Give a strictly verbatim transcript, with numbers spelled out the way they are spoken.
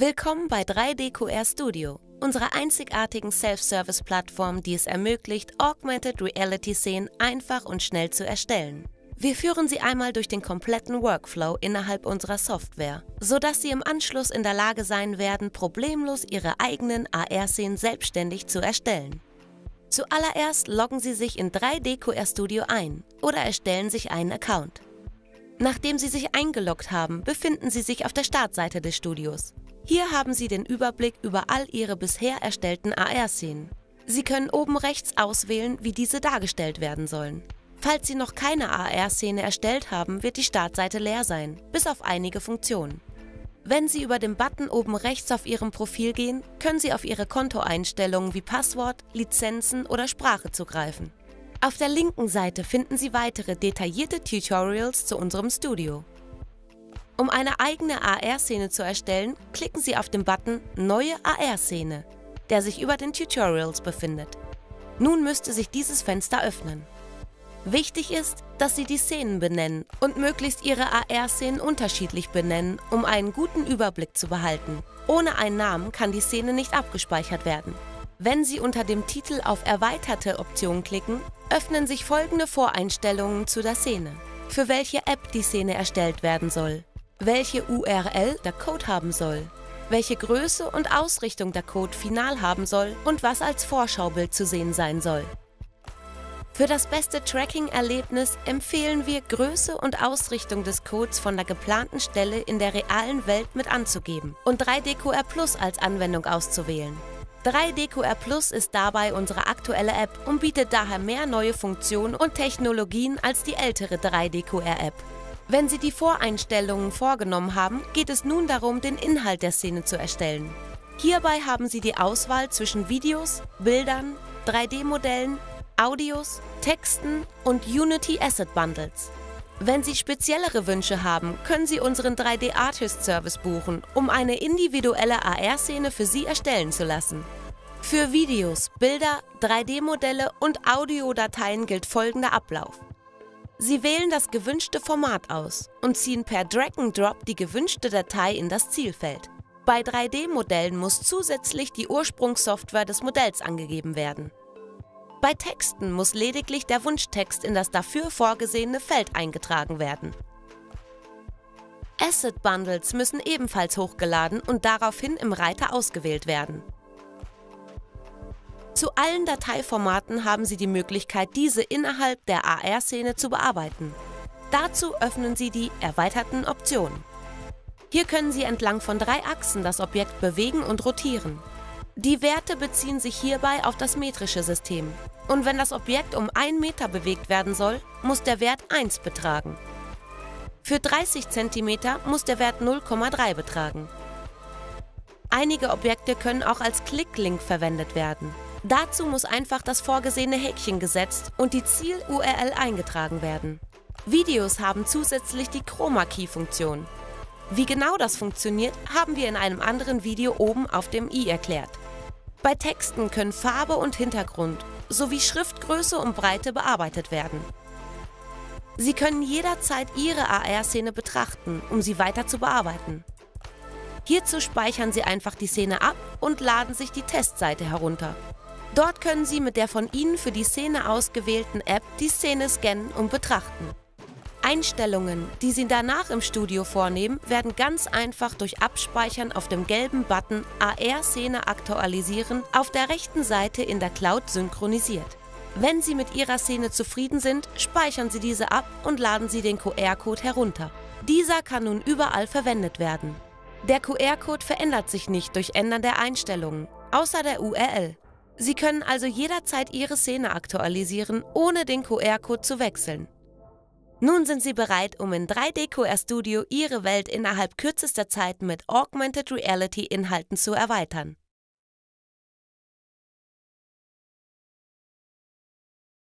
Willkommen bei drei D Q R Studio, unserer einzigartigen Self-Service-Plattform, die es ermöglicht, Augmented Reality-Szenen einfach und schnell zu erstellen. Wir führen Sie einmal durch den kompletten Workflow innerhalb unserer Software, sodass Sie im Anschluss in der Lage sein werden, problemlos Ihre eigenen A R-Szenen selbstständig zu erstellen. Zuallererst loggen Sie sich in drei D Q R Studio ein oder erstellen sich einen Account. Nachdem Sie sich eingeloggt haben, befinden Sie sich auf der Startseite des Studios. Hier haben Sie den Überblick über all Ihre bisher erstellten A R-Szenen. Sie können oben rechts auswählen, wie diese dargestellt werden sollen. Falls Sie noch keine A R-Szene erstellt haben, wird die Startseite leer sein, bis auf einige Funktionen. Wenn Sie über den Button oben rechts auf Ihrem Profil gehen, können Sie auf Ihre Kontoeinstellungen wie Passwort, Lizenzen oder Sprache zugreifen. Auf der linken Seite finden Sie weitere detaillierte Tutorials zu unserem Studio. Um eine eigene A R-Szene zu erstellen, klicken Sie auf den Button Neue A R-Szene, der sich über den Tutorials befindet. Nun müsste sich dieses Fenster öffnen. Wichtig ist, dass Sie die Szenen benennen und möglichst Ihre A R-Szenen unterschiedlich benennen, um einen guten Überblick zu behalten. Ohne einen Namen kann die Szene nicht abgespeichert werden. Wenn Sie unter dem Titel auf Erweiterte Option klicken, öffnen sich folgende Voreinstellungen zu der Szene. Für welche App die Szene erstellt werden soll, welche U R L der Code haben soll, welche Größe und Ausrichtung der Code final haben soll und was als Vorschaubild zu sehen sein soll. Für das beste Tracking-Erlebnis empfehlen wir, Größe und Ausrichtung des Codes von der geplanten Stelle in der realen Welt mit anzugeben und drei D Q R Plus als Anwendung auszuwählen. drei D Q R Plus ist dabei unsere aktuelle App und bietet daher mehr neue Funktionen und Technologien als die ältere drei D Q R-App. Wenn Sie die Voreinstellungen vorgenommen haben, geht es nun darum, den Inhalt der Szene zu erstellen. Hierbei haben Sie die Auswahl zwischen Videos, Bildern, drei D Modellen, Audios, Texten und Unity Asset Bundles. Wenn Sie speziellere Wünsche haben, können Sie unseren drei D Artist Service buchen, um eine individuelle A R-Szene für Sie erstellen zu lassen. Für Videos, Bilder, drei D Modelle und Audiodateien gilt folgender Ablauf. Sie wählen das gewünschte Format aus und ziehen per Drag-and-Drop die gewünschte Datei in das Zielfeld. Bei drei D Modellen muss zusätzlich die Ursprungssoftware des Modells angegeben werden. Bei Texten muss lediglich der Wunschtext in das dafür vorgesehene Feld eingetragen werden. Asset Bundles müssen ebenfalls hochgeladen und daraufhin im Reiter ausgewählt werden. Zu allen Dateiformaten haben Sie die Möglichkeit, diese innerhalb der A R-Szene zu bearbeiten. Dazu öffnen Sie die erweiterten Optionen. Hier können Sie entlang von drei Achsen das Objekt bewegen und rotieren. Die Werte beziehen sich hierbei auf das metrische System. Und wenn das Objekt um einen Meter bewegt werden soll, muss der Wert eins betragen. Für dreißig Zentimeter muss der Wert null Komma drei betragen. Einige Objekte können auch als Klicklink verwendet werden. Dazu muss einfach das vorgesehene Häkchen gesetzt und die Ziel-U R L eingetragen werden. Videos haben zusätzlich die Chroma-Key-Funktion. Wie genau das funktioniert, haben wir in einem anderen Video oben auf dem i erklärt. Bei Texten können Farbe und Hintergrund sowie Schriftgröße und Breite bearbeitet werden. Sie können jederzeit Ihre A R-Szene betrachten, um sie weiter zu bearbeiten. Hierzu speichern Sie einfach die Szene ab und laden sich die Testseite herunter. Dort können Sie mit der von Ihnen für die Szene ausgewählten App die Szene scannen und betrachten. Einstellungen, die Sie danach im Studio vornehmen, werden ganz einfach durch Abspeichern auf dem gelben Button A R-Szene aktualisieren auf der rechten Seite in der Cloud synchronisiert. Wenn Sie mit Ihrer Szene zufrieden sind, speichern Sie diese ab und laden Sie den Q R-Code herunter. Dieser kann nun überall verwendet werden. Der Q R-Code verändert sich nicht durch Ändern der Einstellungen, außer der U R L. Sie können also jederzeit Ihre Szene aktualisieren, ohne den Q R-Code zu wechseln. Nun sind Sie bereit, um in drei D Q R Studio Ihre Welt innerhalb kürzester Zeit mit Augmented Reality Inhalten zu erweitern.